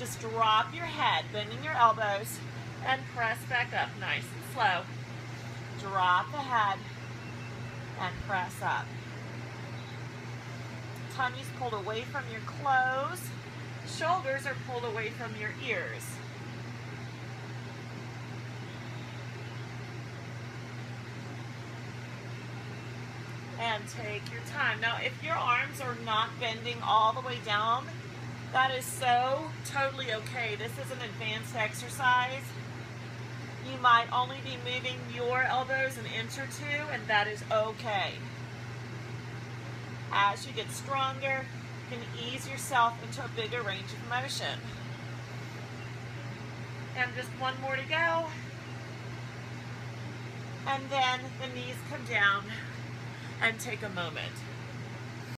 Just drop your head, bending your elbows, and press back up nice and slow. Drop the head and press up. Tummy's pulled away from your clothes. Shoulders are pulled away from your ears. And take your time. Now, if your arms are not bending all the way down, that is so totally okay. This is an advanced exercise. You might only be moving your elbows an inch or two, and that is okay. As you get stronger, you can ease yourself into a bigger range of motion. And just one more to go. And then the knees come down and take a moment.